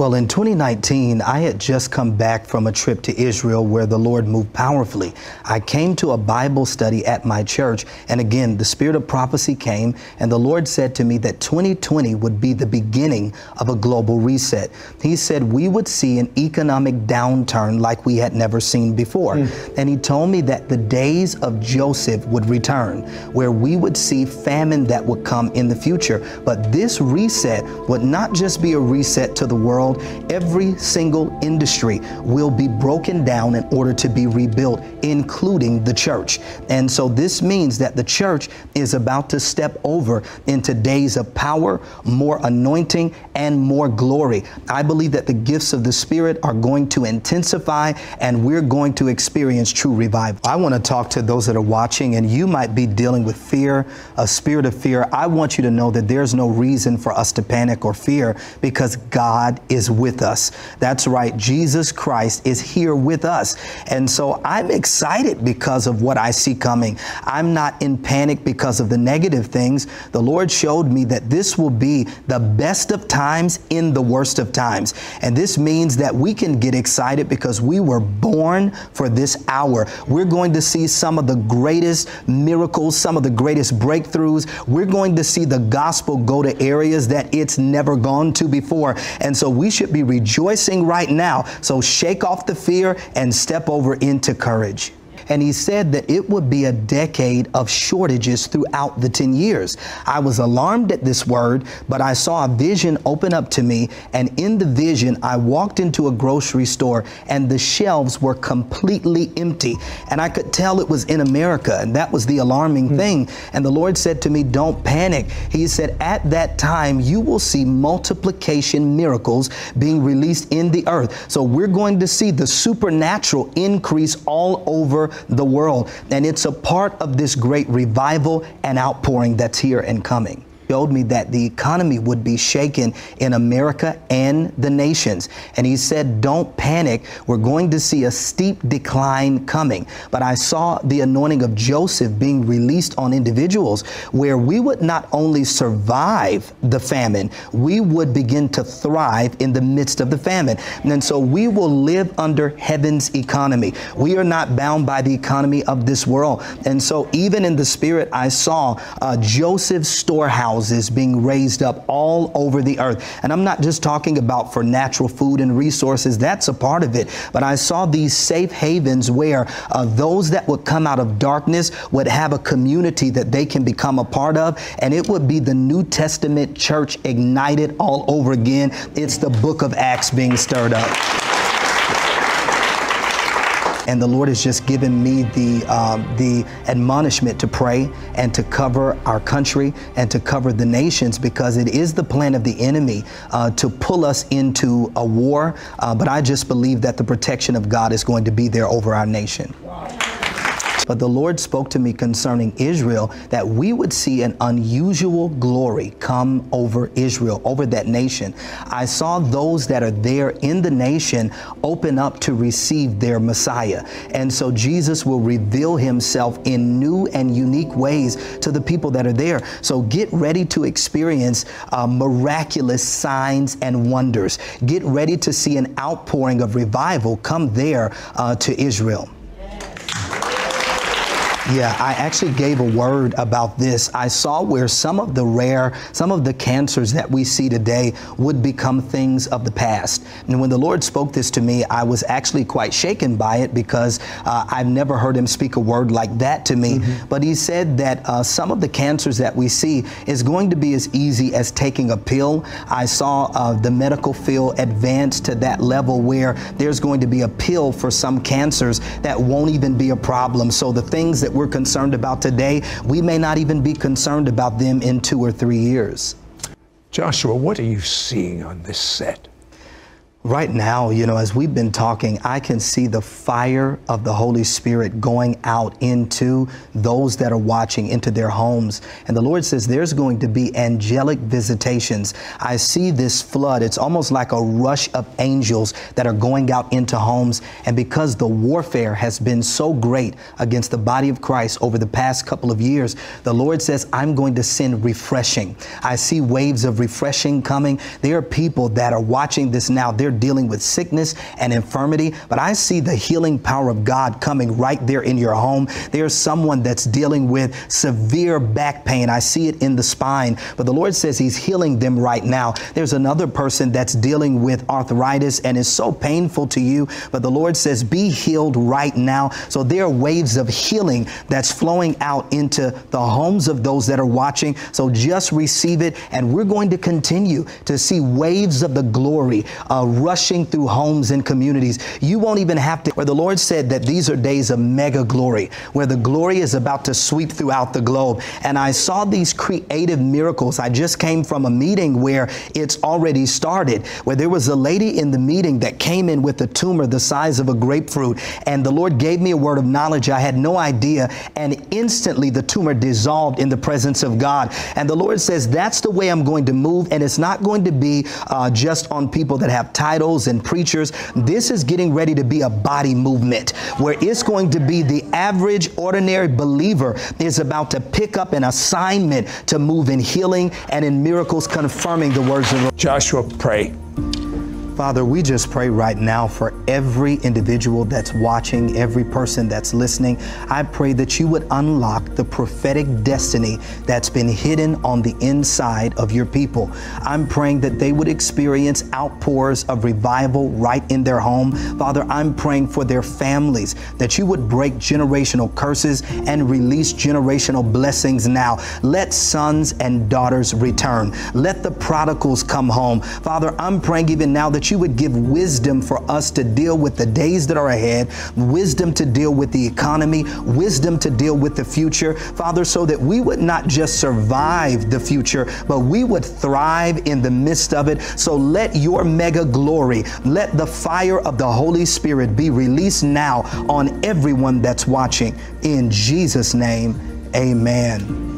Well, in 2019, I had just come back from a trip to Israel where the Lord moved powerfully. I came to a Bible study at my church, and again, the spirit of prophecy came, and the Lord said to me that 2020 would be the beginning of a global reset. He said we would see an economic downturn like we had never seen before. And He told me that the days of Joseph would return, where we would see famine that would come in the future. But this reset would not just be a reset to the world. Every single industry will be broken down in order to be rebuilt, including the church. And so this means that the church is about to step over into days of power, more anointing, and more glory. I believe that the gifts of the Spirit are going to intensify, and we're going to experience true revival. I want to talk to those that are watching, and you might be dealing with fear, a spirit of fear. I want you to know that there's no reason for us to panic or fear, because God is with us. That's right. Jesus Christ is here with us. And so I'm excited because of what I see coming. I'm not in panic because of the negative things. The Lord showed me that this will be the best of times in the worst of times. And this means that we can get excited because we were born for this hour. We're going to see some of the greatest miracles, some of the greatest breakthroughs. We're going to see the gospel go to areas that it's never gone to before. And so we should be rejoicing right now. So shake off the fear and step over into courage. And He said that it would be a decade of shortages throughout the 10 years. I was alarmed at this word, but I saw a vision open up to me. And in the vision, I walked into a grocery store and the shelves were completely empty. And I could tell it was in America. And that was the alarming thing. And the Lord said to me, don't panic. He said, at that time, you will see multiplication miracles being released in the earth. So we're going to see the supernatural increase all over the world. And it's a part of this great revival and outpouring that's here and coming. Showed me that the economy would be shaken in America and the nations. And He said, don't panic. We're going to see a steep decline coming. But I saw the anointing of Joseph being released on individuals where we would not only survive the famine, we would begin to thrive in the midst of the famine. And so we will live under heaven's economy. We are not bound by the economy of this world. And so even in the spirit, I saw Joseph's storehouse is being raised up all over the earth. And I'm not just talking about for natural food and resources. That's a part of it. But I saw these safe havens where those that would come out of darkness would have a community that they can become a part of. And it would be the New Testament church ignited all over again. It's the book of Acts being stirred up. And the Lord has just given me the admonishment to pray and to cover our country and to cover the nations, because it is the plan of the enemy to pull us into a war. But I just believe that the protection of God is going to be there over our nation. Wow. But the Lord spoke to me concerning Israel, that we would see an unusual glory come over Israel, over that nation. I saw those that are there in the nation open up to receive their Messiah. And so Jesus will reveal Himself in new and unique ways to the people that are there. So get ready to experience miraculous signs and wonders. Get ready to see an outpouring of revival come there to Israel. Yeah, I actually gave a word about this. I saw where some of the cancers that we see today would become things of the past. And when the Lord spoke this to me, I was actually quite shaken by it, because I've never heard Him speak a word like that to me. But He said that some of the cancers that we see is going to be as easy as taking a pill. I saw the medical field advance to that level where there's going to be a pill for some cancers that won't even be a problem. So the things that we're concerned about today, we may not even be concerned about them in 2 or 3 years. Joshua, what are you seeing on this set? Right now, you know, as we've been talking, I can see the fire of the Holy Spirit going out into those that are watching, into their homes. And the Lord says there's going to be angelic visitations. I see this flood. It's almost like a rush of angels that are going out into homes. And because the warfare has been so great against the body of Christ over the past couple of years, the Lord says, I'm going to send refreshing. I see waves of refreshing coming. There are people that are watching this now. They're dealing with sickness and infirmity, but I see the healing power of God coming right there in your home. There's someone that's dealing with severe back pain. I see it in the spine, but the Lord says he's healing them right now. There's another person that's dealing with arthritis and is so painful to you, but the Lord says be healed right now. So there are waves of healing that's flowing out into the homes of those that are watching. So just receive it, and we're going to continue to see waves of the glory rushing through homes and communities. You won't even have to, where the Lord said that these are days of mega glory, where the glory is about to sweep throughout the globe. And I saw these creative miracles. I just came from a meeting where it's already started, where there was a lady in the meeting that came in with a tumor the size of a grapefruit. And the Lord gave me a word of knowledge. I had no idea. And instantly the tumor dissolved in the presence of God. And the Lord says, that's the way I'm going to move. And it's not going to be just on people that have titles and preachers. This is getting ready to be a body movement where it's going to be the average, ordinary believer is about to pick up an assignment to move in healing and in miracles, confirming the words of Joshua. Pray. Father, we just pray right now for every individual that's watching, every person that's listening. I pray that you would unlock the prophetic destiny that's been hidden on the inside of your people. I'm praying that they would experience outpours of revival right in their home. Father, I'm praying for their families, that you would break generational curses and release generational blessings now. Let sons and daughters return. Let the prodigals come home. Father, I'm praying even now that you would give wisdom for us to deal with the days that are ahead, wisdom to deal with the economy, wisdom to deal with the future, Father, so that we would not just survive the future, but we would thrive in the midst of it. So let your mega glory, let the fire of the Holy Spirit be released now on everyone that's watching. In Jesus' name, amen.